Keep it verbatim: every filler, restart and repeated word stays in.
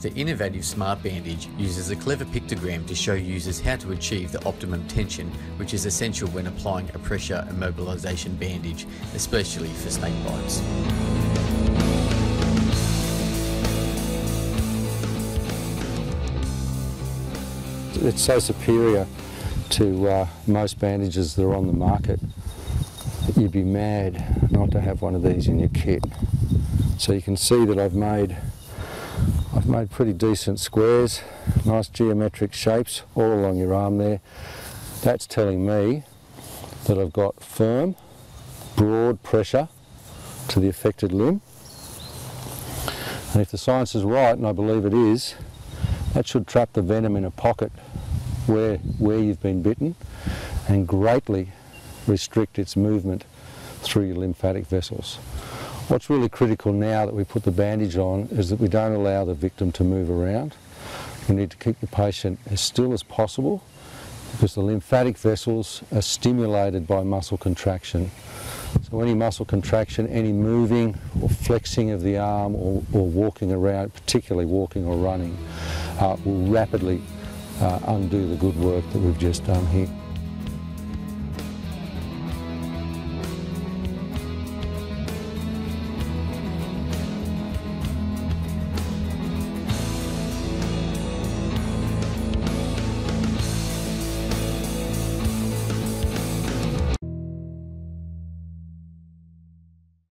The Innovative Smart Bandage uses a clever pictogram to show users how to achieve the optimum tension, which is essential when applying a pressure immobilization bandage, especially for snake bites. It's so superior to uh, most bandages that are on the market. You'd be mad not to have one of these in your kit. So you can see that I've made I've made pretty decent squares, nice geometric shapes all along your arm there. That's telling me that I've got firm, broad pressure to the affected limb. And if the science is right, and I believe it is, that should trap the venom in a pocket where, where you've been bitten and greatly restrict its movement through your lymphatic vessels. What's really critical now that we put the bandage on is that we don't allow the victim to move around. We need to keep the patient as still as possible because the lymphatic vessels are stimulated by muscle contraction. So any muscle contraction, any moving or flexing of the arm or, or walking around, particularly walking or running, uh, will rapidly uh, undo the good work that we've just done here.